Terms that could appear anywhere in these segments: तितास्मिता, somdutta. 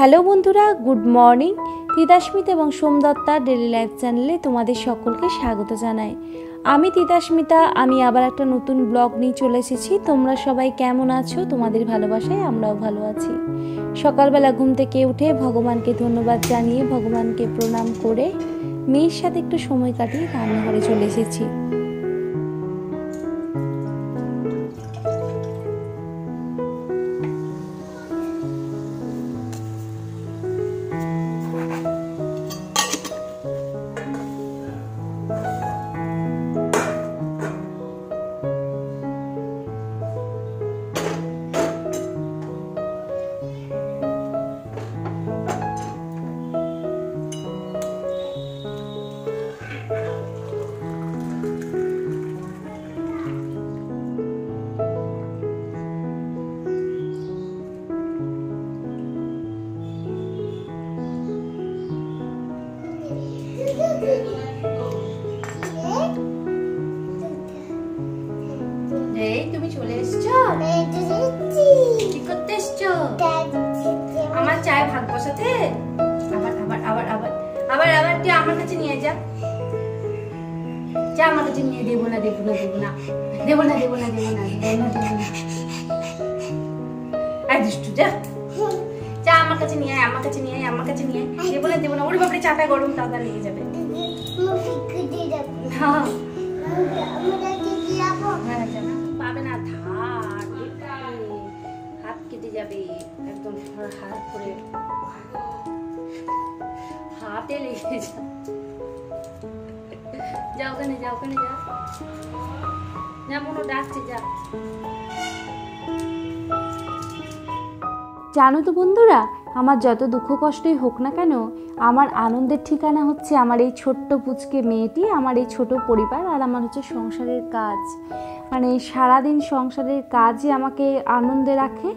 Hello बंधुरा good morning तितास्मिता और Somdatta daily life चैनले तुम्हारे सकल के स्वागत जानाई। आमी तितास्मिता आमी आबार एक नतून ब्लग निये चले एसेछि। तोमरा सबाई केमन आछो? तोमादेर भालोबासाय आमराओ भालो आछि। सकाल बेला घुम थेके उठे भगवान के धन्यवाद जानिए भगवान के प्रणाम करे मेयेर साथे एकटु समय काटिये रान्नाघरे चले एसेछि। চাপা গরম দাদা নিয়ে যাবে হাত কেটে যাবে একদম হাত করে হাতে লেগে যাও কেন যাও কেন যাও না মনে ডাকছে যা। জানো তো বন্ধুরা আমার যত দুঃখ কষ্টই হোক না কেন আমার আনন্দের ঠিকানা হচ্ছে আমার এই ছোট্ট পুচকে মেয়েটি, আমার এই ছোট পরিবার আর আমার হচ্ছে সংসারের কাজ। মানে সারাদিন সংসারের কাজই আমাকে আনন্দে রাখে,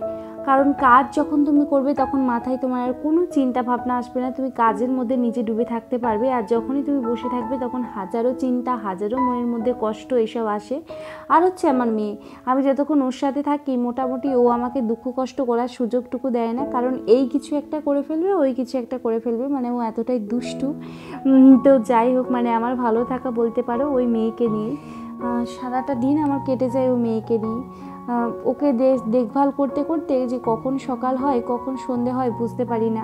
কারণ কাজ যখন তুমি করবে তখন মাথায় তোমার আর কোনো চিন্তা ভাবনা আসবে না, তুমি কাজের মধ্যে নিজে ডুবে থাকতে পারবে। আর যখনই তুমি বসে থাকবে তখন হাজারো চিন্তা হাজারো মনের মধ্যে কষ্ট এসব আসে। আর হচ্ছে আমার মেয়ে, আমি যতক্ষণ ওর সাথে থাকি মোটামুটি ও আমাকে দুঃখ কষ্ট করার সুযোগটুকু দেয় না, কারণ এই কিছু একটা করে ফেলবে ওই কিছু একটা করে ফেলবে, মানে ও এতটাই দুষ্টু। তো যাই হোক মানে আমার ভালো থাকা বলতে পারো ওই মেয়েকে নিয়ে। সারাটা দিন আমার কেটে যায় ওই মেয়েকে নিয়ে, ওকে দেখভাল করতে করতে যে কখন সকাল হয় কখন সন্ধে হয় বুঝতে পারি না।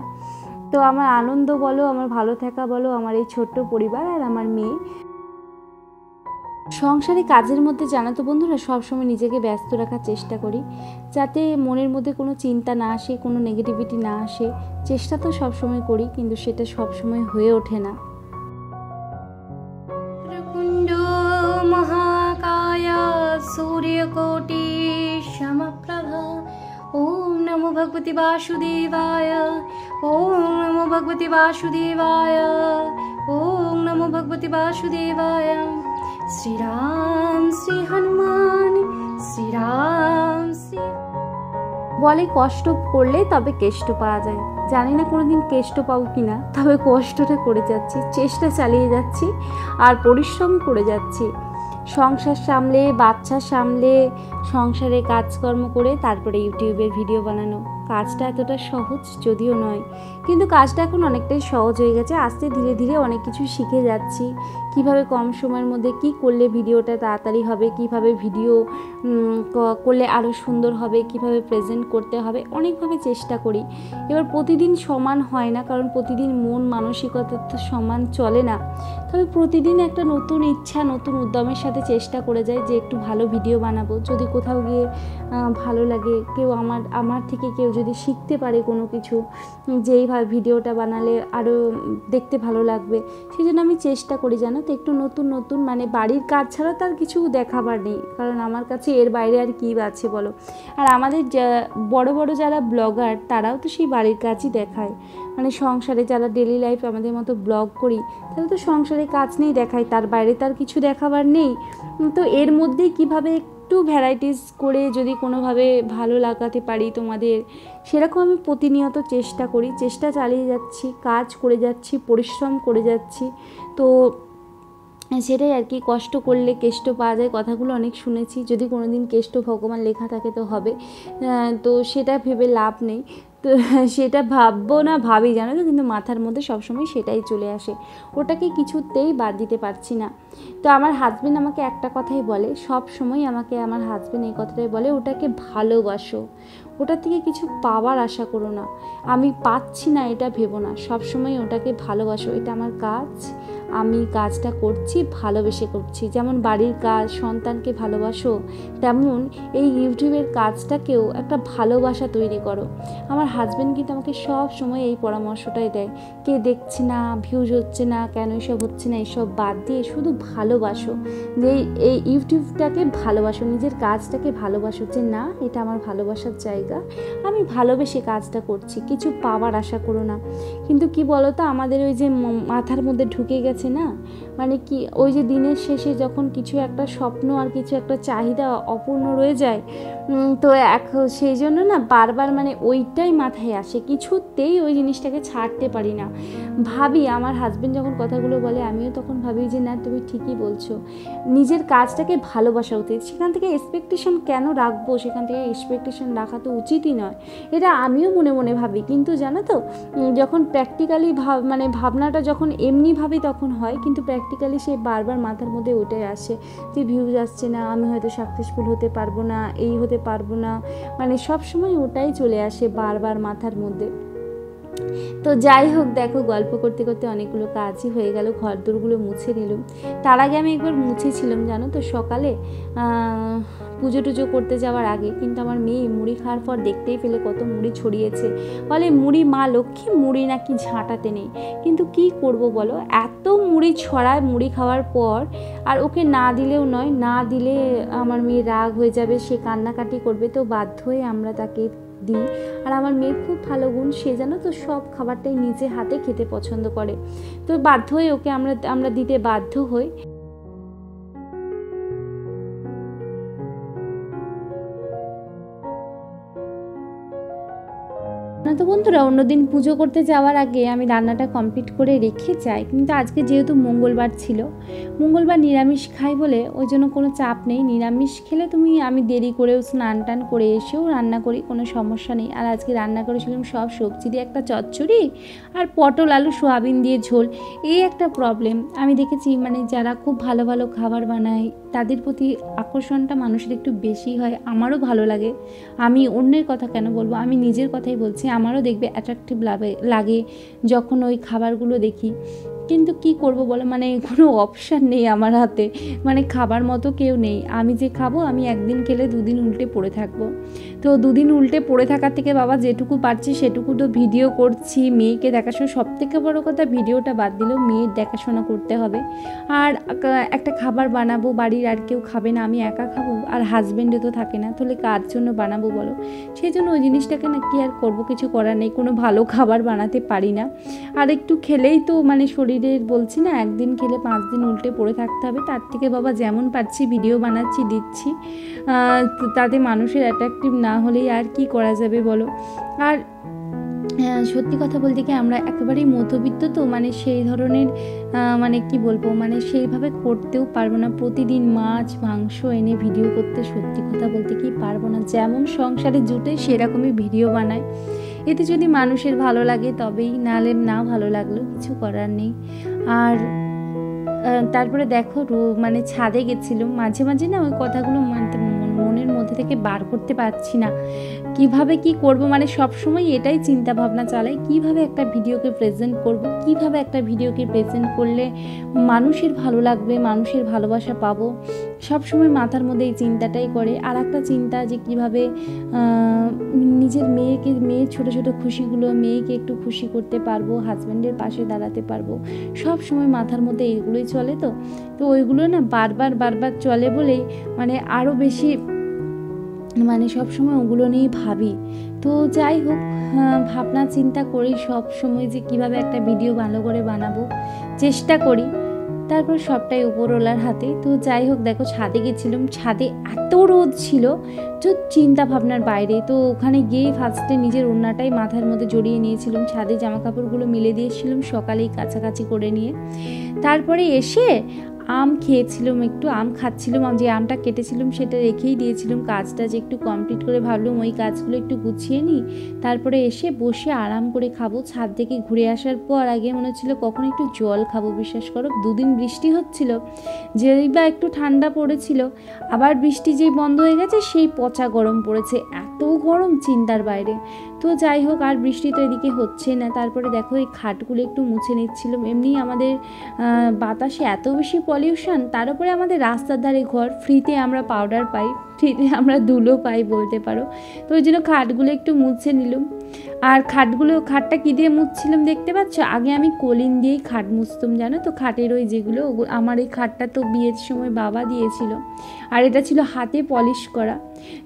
তো আমার আনন্দ বলো আমার ভালো থাকা বলো আমার এই ছোট্ট পরিবার আর আমার মেয়ে, সংসারে কাজের মধ্যে জানা তো বন্ধুরা সবসময় নিজেকে ব্যস্ত রাখার চেষ্টা করি যাতে মনের মধ্যে কোনো চিন্তা না আসে কোনো নেগেটিভিটি না আসে। চেষ্টা তো সবসময় করি কিন্তু সেটা সবসময় হয়ে ওঠে না। सूर्यकोटि समप्रभा ओम नमो भगवती वासुदेवाय ओम नमो भगवती वासुदेवाय ओम नमो भगवती वासुदेवाय। श्री राम श्री हनुमान श्री राम श्री বলে কষ্ট করলে তবে কেষ্ট পাওয়া যায়। জানি না কোনোদিন কেষ্ট পাবো কিনা, তবে কষ্টটা করে যাচ্ছি, চেষ্টা চালিয়ে যাচ্ছি আর পরিশ্রম করে যাচ্ছি। সংসার সামলে বাচ্চা সামলে সংসারে কাজকর্ম করে তারপরে ইউটিউবের ভিডিও বানানো কাজটা এতটা সহজ যদিও নয়, কিন্তু কাজটা এখন অনেকটাই সহজ হয়ে গেছে। আস্তে ধীরে ধীরে অনেক কিছু শিখে যাচ্ছি, কিভাবে কম সময়ের মধ্যে কি করলে ভিডিওটা তাড়াতাড়ি হবে, কিভাবে ভিডিও করলে আরও সুন্দর হবে, কিভাবে প্রেজেন্ট করতে হবে, অনেকভাবে চেষ্টা করি। এবার প্রতিদিন সমান হয় না, কারণ প্রতিদিন মন মানসিকতা তো সমান চলে না, তবে প্রতিদিন একটা নতুন ইচ্ছা নতুন উদ্যমের সাথে চেষ্টা করে যাই যে একটু ভালো ভিডিও বানাবো। যদি কোথাও গিয়ে ভালো লাগে কেউ আমার থেকে কেউ যদি শিখতে পারে কোনো কিছু যে এইভাবে ভিডিওটা বানালে আরও দেখতে ভালো লাগবে, সেই জন্য আমি চেষ্টা করি জানো তো একটু নতুন নতুন। মানে বাড়ির কাজ ছাড়া তার কিছু দেখাবার নেই, কারণ আমার কাছে এর বাইরে আর কী আছে বলো। আর আমাদের বড় বড় যারা ব্লগার তারাও তো সেই বাড়ির কাজই দেখায়, মানে সংসারে যারা ডেলি লাইফ আমাদের মতো ব্লগ করি তারা তো সংসারে কাজ নিয়েই দেখায়, তার বাইরে তার কিছু দেখাবার নেই। তো এর মধ্যেই কীভাবে একটু ভ্যারাইটিস করে যদি কোনোভাবে ভালো লাগাতে পারি তোমাদের, সেরকম আমি প্রতিনিয়ত চেষ্টা করি, চেষ্টা চালিয়ে যাচ্ছি, কাজ করে যাচ্ছি, পরিশ্রম করে যাচ্ছি। তো সেটাই আর কি, কষ্ট করলে কেষ্ট পাওয়া যায় কথাগুলো অনেক শুনেছি, যদি কোনোদিন কেষ্ট ভগবান লেখা থাকে তো হবে, তো সেটা ভেবে লাভ নেই। तो सेटा भाबो ना भावी जानो तो क्योंकि माथार मध्य सब समय सेटाई चले आसे ओटाके किछुतेई बाद दिते पारछि ना। तो आमार हाजबेंड आमाके एकटा कथाई बोले सब समय आमाके आमार हाजबेंड एई कथाटाई बोले ओटाके भालोबासो ओटा थेके किछु पावार आशा करो ना आमी पाচ্ছি না এটা भेबो ना सब समय ओटाके भालोबासो এটা आमार काज आमी काजटा करছি भालोबेসে करছি जेमन बाड़ीर काज सन्तानके भालोबासो तेमन এই ইউটিউবের কাজটাকেও একটা ভালোবাসা তৈরি করো। আমার হাজবেন্ড কিন্তু আমাকে সব সময় এই পরামর্শটাই দেয় কে দেখছে না ভিউজ হচ্ছে না কেন এসব হচ্ছে না এসব বাদ দিয়ে শুধু ভালোবাসো যে এই ইউটিউবটাকে ভালোবাসো নিজের কাজটাকে ভালোবাসো যে না এটা আমার ভালোবাসার জায়গা আমি ভালোবেসে কাজটা করছি কিছু পাওয়ার আশা করো না। কিন্তু কি বলো তো আমাদের ওই যে মাথার মধ্যে ঢুকে গেছে না মানে কি ওই যে দিনের শেষে যখন কিছু একটা স্বপ্ন আর কিছু একটা চাহিদা অপূর্ণ রয়ে যায় তো সেই জন্য না বারবার মানে ওইটাই মাথায় আসে কিছুতেই ওই জিনিসটাকে ছাড়তে পারি না। ভাবি আমার হাজবেন্ড যখন কথাগুলো বলে আমিও তখন ভাবি যে না তুমি ঠিকই বলছো নিজের কাজটাকে ভালোবাসা উচিত সেখান থেকে এক্সপেকটেশন কেন রাখবো সেখান থেকে এক্সপেকটেশন রাখা তো উচিতই নয় এটা আমিও মনে মনে ভাবি। কিন্তু জানো তো যখন প্র্যাকটিক্যালি মানে ভাবনাটা যখন এমনি ভাবি তখন হয় কিন্তু প্র্যাকটিক্যালি সেই বারবার মাথার মধ্যে ওটাই আসে যে ভিউজ আসছে না আমি হয়তো সাকসেসফুল হতে পারবো না এই হতে পারবো না মানে সব সময় ওটাই চলে আসে বারবার মাথার মধ্যে। তো যাই হোক দেখো গল্প করতে করতে অনেকগুলো কাজই হয়ে গেল ঘরদোরগুলো মুছে নিলাম। তার আগে আমি একবার মুছেছিলাম জানো তো সকালে পুজো টুজো করতে যাওয়ার আগে কিন্তু আমার মেয়ে মুড়ি খাওয়ার পর দেখতেই পেলে কত মুড়ি ছড়িয়েছে বলে মুড়ি মা লক্ষ্মী মুড়ি নাকি ঝাঁটাতে নেই। কিন্তু কি করব বলো এত মুড়ি ছড়ায় মুড়ি খাওয়ার পর আর ওকে না দিলেও নয় না দিলে আমার মেয়ে রাগ হয়ে যাবে সে কান্নাকাটি করবে তো বাধ্য হয়ে আমরা তাকে দিই। আর আমার মেয়ের খুব ভালো গুণ সে জানো তো সব খাবারটাই নিজে হাতে খেতে পছন্দ করে তো বাধ্য হয়ে ওকে আমরা দিতে বাধ্য হই। তো বন্ধুরা অন্যদিন পুজো করতে যাওয়ার আগে আমি রান্নাটা কমপ্লিট করে রেখে যাই কিন্তু আজকে যেহেতু মঙ্গলবার ছিল মঙ্গলবার নিরামিষ খাই বলে ওই জন্য কোনো চাপ নেই নিরামিষ খেলে আমি দেরি করেও স্নান টান করে এসেও রান্না করি কোনো সমস্যা নেই। আর আজকে রান্না করেছিলাম সব সবজি দিয়ে একটা চচ্চড়ি আর পটল আলু সোয়াবিন দিয়ে ঝোল এই একটা প্রবলেম আমি দেখেছি মানে যারা খুব ভালো ভালো খাবার বানায় তাদের প্রতি আকর্ষণটা মানুষের একটু বেশি হয় আমারও ভালো লাগে আমি অন্যের কথা কেন বলবো আমি নিজের কথাই বলছি আমারও দেখবে অ্যাট্রাকটিভ লাগে যখন ওই খাবারগুলো দেখি কিন্তু কি করব বলো মানে কোনো অপশান নেই আমার হাতে মানে খাবার মতো কেউ নেই আমি যে খাবো আমি একদিন খেলে দুদিন উল্টে পড়ে থাকবো। তো দুদিন উল্টে পড়ে থাকার থেকে বাবা যেটুকু পারছি সেটুকু তো ভিডিও করছি মেয়েকে দেখাশোনা সব থেকে বড়ো কথা ভিডিওটা বাদ দিলেও মেয়ের দেখাশোনা করতে হবে আর একটা খাবার বানাবো বাড়ির আর কেউ খাবে না আমি একা খাবো আর হাজব্যান্ডও তো থাকে না তাহলে কার জন্য বানাবো বলো সেই জন্য ওই জিনিসটাকে না কি আর করবো কিছু করার নেই কোনো ভালো খাবার বানাতে পারি না আর একটু খেলেই তো মানে শরীর বলছি না একদিন খেলে 5 দিন উল্টে পড়ে থাকতে হবে তার থেকে বাবা যেমন পারছি ভিডিও বানাচ্ছি দিচ্ছি তাতে মানুষের অ্যাট্রাকটিভ না হলেই আর কি করা যাবে বলো। আর সত্যি কথা বলতে কি আমরা একেবারেই মধ্যবিত্ত তো মানে সেই ধরনের মানে কি বলবো মানে সেইভাবে করতেও পারবো না প্রতিদিন মাছ মাংস এনে ভিডিও করতে সত্যি কথা বলতে কি পারবো না যেমন সংসারে জুটে সেরকমই ভিডিও বানায় এতে যদি মানুষের ভালো লাগে তবেই নাহলে না ভালো লাগলেও কিছু করার নেই। আর তারপরে দেখো মানে ছাদে গেছিলাম মাঝে মাঝে না ওই কথাগুলো মনের মধ্যে থেকে বার করতে পারছি না কিভাবে কি করব মানে সবসময় এটাই চিন্তা ভাবনা চালাই কিভাবে একটা ভিডিওকে প্রেজেন্ট করব কিভাবে একটা ভিডিওকে প্রেজেন্ট করলে মানুষের ভালো লাগবে মানুষের ভালোবাসা পাবো সবসময় মাথার মধ্যে এই চিন্তাটাই করে। আর একটা চিন্তা যে কিভাবে নিজের মেয়ের ছোটো ছোটো খুশিগুলো মেয়েকে একটু খুশি করতে পারবো হাজব্যান্ডের পাশে দাঁড়াতে পারবো সবসময় মাথার মধ্যে এইগুলোই চলে তো তো ওইগুলো না বারবার চলে বলেই মানে আরও বেশি মানে সবসময় ওগুলো নিয়েই ভাবি। তো যাই হোক ভাবনা চিন্তা করি সবসময় যে কীভাবে একটা ভিডিও ভালো করে বানাবো চেষ্টা করি তারপর সবটাই উপরওয়ালার হাতে। তো যাই হোক দেখো ছাদে গেছিলাম ছাদে এত রোদ ছিল যে চিন্তা ভাবনার বাইরে তো ওখানে গিয়ে ফার্স্টে নিজের ওড়নাটাই মাথার মধ্যে জড়িয়ে নিয়েছিলাম ছাদে জামা কাপড়গুলো মিলে দিয়েছিলাম সকালেই কাছাকাছি করে নিয়ে তারপরে এসে आम खेयेछिलाम एकटू आम खाच्छिलाम जे आमटा केटेछिलाम सेटा रेखेई दियेछिलाम काजटा जे एकटू कमप्लीट करे भाबलाम ओई काजगुलो एकटू गुछिये निई तारपरे एसे बसे आराम करे खाबो। छाद थेके घुरे आसार पर आगे मने हच्छिलो कखन एकटू जल खाबो। विश्वास करो दुदिन बृष्टि हच्छिलो जेई बा एकटू ठंडा पड़ेछिलो आबार बृष्टि जेई बन्ध हये गेछे सेई पचा गरम पड़ेछे एत गरम चिंतार बाइरे। तो जाई होक आर बृष्टि तो एदिके हच्छे ना। तारपरे देखो एई खाटगुलो एकटू मुछे निच्छिलाम एमनिई आमादेर बातासे एत बेशी पल्यूशन तार उपरे आमादेर रास्तार धारे घर फ्रीते आमरा पाउडार पाई फ्रीते आमरा धुलो पाई बोलते पारो। तो ओई जोन्नो खाटगुलो एकटू मुछे निलाम और खाटगुलो खाटा कि दिए मुछछिलाम देखते पाच्छो आगे आमी कोलिन दिए खाट मुछताम जानो तो खाटेर ओई जेगुलो आमार एई खाटटा तो बियेर समय बाबा दियेछिलो और एटा छिलो हाथे पलिश करा।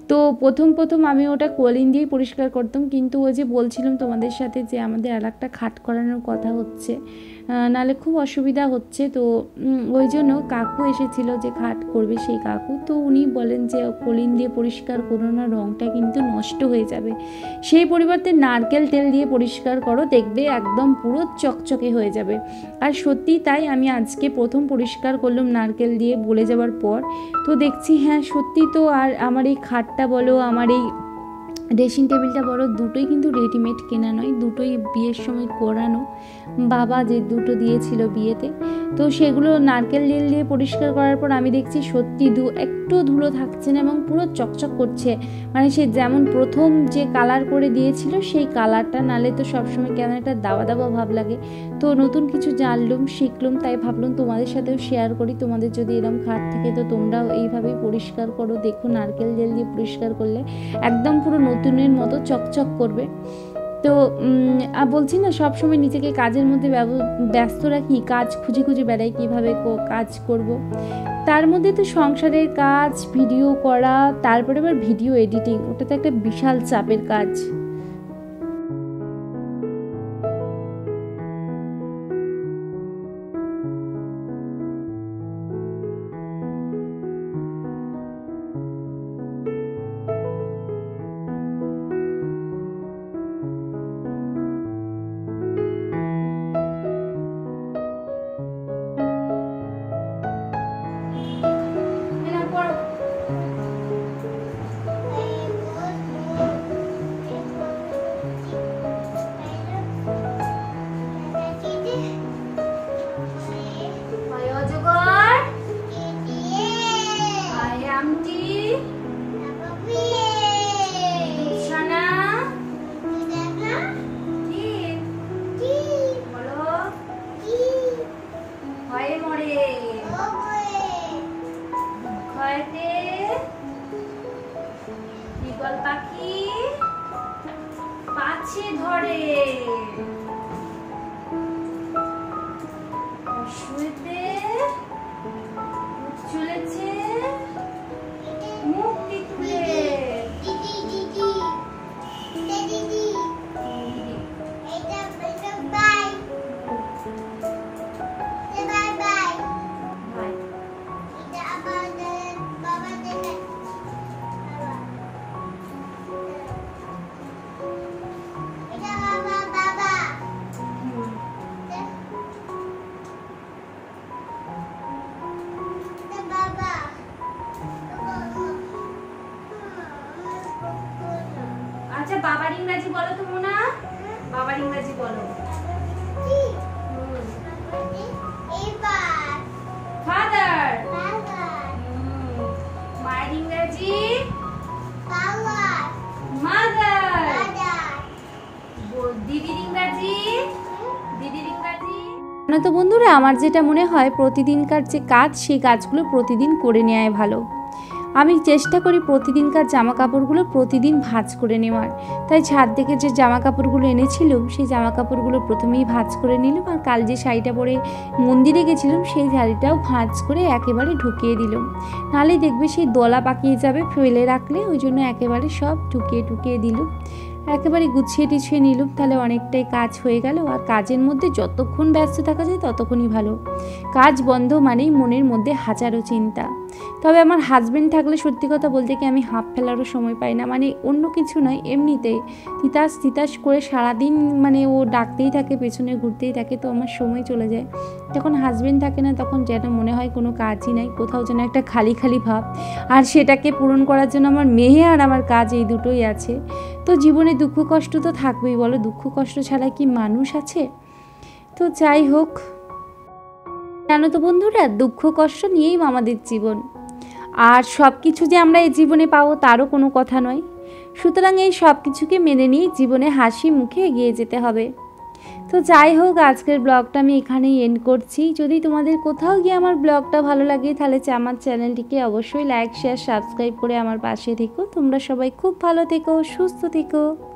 तो प्रथम प्रथम आमी ओटा कोलिन दिए परिष्कार करताम किन्तु ओई जे बोलछिलाम तोमादेर साथे जे आमादेर आरेकटा खाट करानोर कथा हच्छे नाले खूब असुविधा हच्छे। तो ओई जोन्नो काकू एसेछिलो जे खाट करबे सेई काकू। तो उनी बोलेन जे कोलिन दिए परिष्कार करो ना रंगटा किन्तु नष्ट हये जाबे सेई परिबर्ते नारकेल तेल दिए परिष्कार करो देखबे एकदम पुरो चकचके हये जाबे। आर सत्यि ताई आमी आजके प्रथम परिष्कार करलाम नारकेल दिए बोले जाबार पर तो देखछि हाँ सत्यि। तो आर आमार एई खाटटा बोलो आमार एई ड्रेसिंग टेबिलटा बड़ो दुटोई किन्तु रेडिमेड केना नय दुटोई बियेर समय कोरानो बाबा जे दुटो दियेछिलो बियेते। तो सेगुलो नारकेल तेल दिए परिष्कार करार पर आमी देखछि सत्यि दु एकटु धुलो थाकछे ना एबं पुरो चकचक करछे माने से जेमन प्रथम जे कालार करे दियेछिलो सेई कालारटा नाले तो सब समय केन एकटा दावा दावा भाव लागे। तो नतुन किछु जानलाम शिखलाम ताई भाबलाम तोमादेर साथेओ शेयार करी। तोमादेर जोदि एरकम खाट थाके तो तोमराओ एइभाबेई परिष्कार करो। देखो नारकेल तेल दिए परिष्कार करले एकदम पुरो নতুনের মতো চকচক করবে। তো বলছি না সব সময় নিজেকে কাজের মধ্যে ব্যস্ত রাখি কাজ খুঁজে খুঁজে বেড়াই কিভাবে কাজ করব। তার মধ্যে তো সংসারের কাজ ভিডিও করা তারপরে আবার ভিডিও এডিটিং ওটা তো একটা বিশাল চাপের কাজ। তো বন্ধুরা আমার যেটা মনে হয় প্রতিদিনকার যে কাজ সেই কাজগুলো প্রতিদিন করে নেওয়াই ভালো। আমি চেষ্টা করি প্রতিদিনকার জামা কাপড়গুলো প্রতিদিন ভাঁজ করে নেওয়ার। তাই ছাদ থেকে যে জামা কাপড়গুলো এনেছিলাম সেই জামা কাপড়গুলো প্রথমেই ভাঁজ করে নিলাম আর কাল যে শাড়িটা পরে মন্দিরে গেছিলাম সেই শাড়িটাও ভাঁজ করে একেবারে ঢুকিয়ে দিলাম। নালে দেখবে সেই দলা পাকিয়ে যাবে ফেলে রাখলে ওই জন্য একেবারে সব ঢুকিয়ে ঢুকিয়ে দিলাম একেবারে গুছিয়ে টিছিয়ে নিলাম। তাহলে অনেকটাই কাজ হয়ে গেল। আর কাজের মধ্যে যতক্ষণ ব্যস্ত থাকা যায় ততক্ষণই ভালো। কাজ বন্ধ মানেই মনের মধ্যে হাজারো চিন্তা। তবে আমার হাজবেন্ড থাকলে সত্যি কথা বলতে কি আমি হাঁপ ফেলারও সময় পাই না, মানে অন্য কিছু নয়, এমনিতেই তিতাস তিতাস করে সারাদিন মানে ও ডাকতেই থাকে, পেছনে ঘুরতেই থাকে, তো আমার সময় চলে যায়। যখন হাজবেন্ড থাকে না তখন যেন মনে হয় কোনো কাজই নাই, কোথাও যেন একটা খালি খালি ভাব, আর সেটাকে পূরণ করার জন্য আমার মেয়ে আর আমার কাজ এই দুটোই আছে। তো জীবনে দুঃখ কষ্ট তো থাকবেই বলো, দুঃখ কষ্ট ছাড়া কি মানুষ আছে? তো যাই হোক, জানো তো বন্ধুরা, দুঃখ কষ্ট নিয়েই আমাদের জীবন, আর সব কিছু যে আমরা এই জীবনে পাবো তারও কোনো কথা নয়। সুতরাং এই সব কিছুকে মেনে নিয়ে জীবনে হাসি মুখে এগিয়ে যেতে হবে। তো যাই হোক, আজকের ব্লগটা আমি এখানেই এন্ড করছি। যদি তোমাদের কোথাও গিয়ে আমার ব্লগটা ভালো লাগে তাহলে আমার চ্যানেলটিকে অবশ্যই লাইক, শেয়ার, সাবস্ক্রাইব করে আমার পাশে থেকো। তোমরা সবাই খুব ভালো থেকো, সুস্থ থেকো।